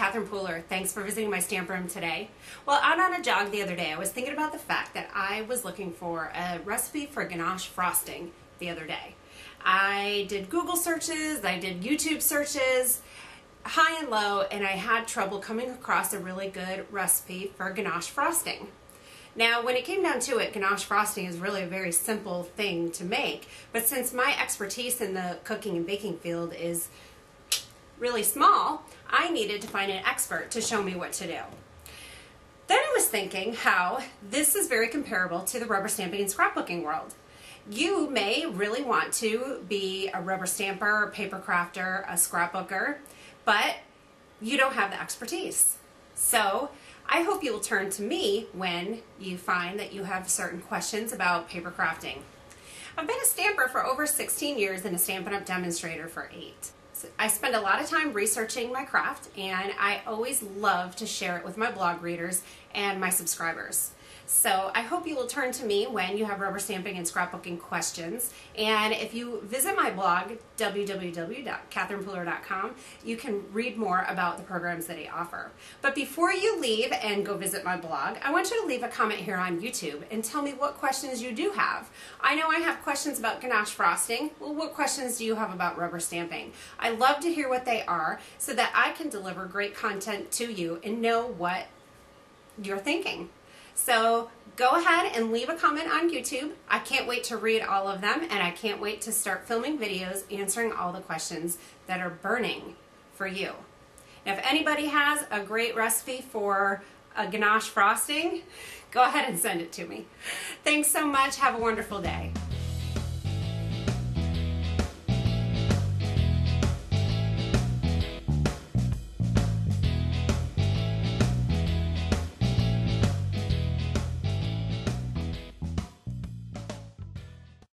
Catherine Pooler. Thanks for visiting my stamp room today. Well, out on a jog the other day, I was thinking about the fact that I was looking for a recipe for ganache frosting the other day. I did Google searches, I did YouTube searches, high and low, and I had trouble coming across a really good recipe for ganache frosting. Now, when it came down to it, ganache frosting is really a very simple thing to make, but since my expertise in the cooking and baking field is really small, I needed to find an expert to show me what to do. Then I was thinking how this is very comparable to the rubber stamping and scrapbooking world. You may really want to be a rubber stamper, a paper crafter, a scrapbooker, but you don't have the expertise. So I hope you'll turn to me when you find that you have certain questions about paper crafting. I've been a stamper for over 16 years and a Stampin' Up! Demonstrator for 8. So I spend a lot of time researching my craft, and I always love to share it with my blog readers and my subscribers. So I hope you will turn to me when you have rubber stamping and scrapbooking questions. And if you visit my blog, www.catherinepooler.com, you can read more about the programs that I offer. But before you leave and go visit my blog, I want you to leave a comment here on YouTube and tell me what questions you do have. I know I have questions about ganache frosting. Well, what questions do you have about rubber stamping? I love to hear what they are so that I can deliver great content to you and know what you're thinking. So go ahead and leave a comment on YouTube. I can't wait to read all of them, and I can't wait to start filming videos answering all the questions that are burning for you. And if anybody has a great recipe for a ganache frosting, go ahead and send it to me. Thanks so much. Have a wonderful day.